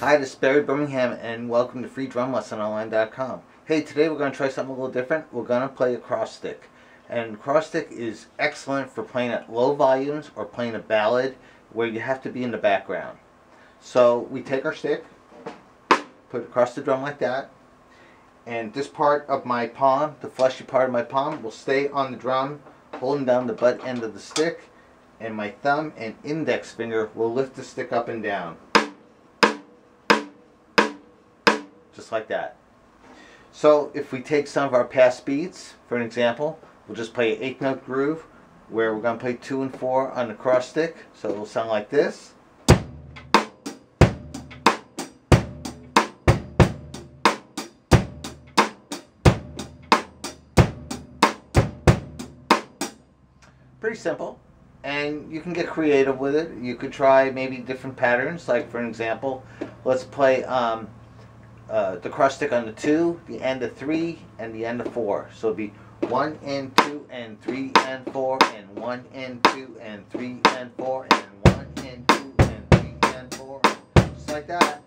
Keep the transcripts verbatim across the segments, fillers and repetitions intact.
Hi, this is Barry Birmingham and welcome to Free Drum Lesson Online dot com. Hey, today we're going to try something a little different. We're going to play a cross stick. And the cross stick is excellent for playing at low volumes or playing a ballad where you have to be in the background. So we take our stick, put it across the drum like that, and this part of my palm, the fleshy part of my palm, will stay on the drum, holding down the butt end of the stick, and my thumb and index finger will lift the stick up and down. Just like that. So if we take some of our past beats, for an example, we'll just play an eighth note groove where we're going to play two and four on the cross stick. So it'll sound like this. Pretty simple. And you can get creative with it. You could try maybe different patterns. Like for an example, let's play um, Uh, the cross stick on the two, the end of three, and the end of four. So it'll be one and two and three and four and one and two and three and four and one and two and three and four, just like that.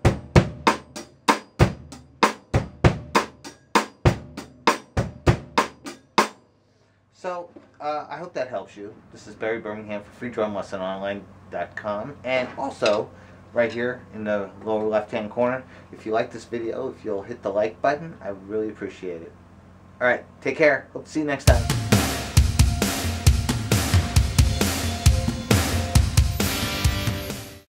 So uh, I hope that helps you. This is Barry Birmingham for free drum lesson online dot com, and also, right here in the lower left-hand corner. If you like this video, if you'll hit the like button, I really appreciate it. All right, take care. Hope to see you next time.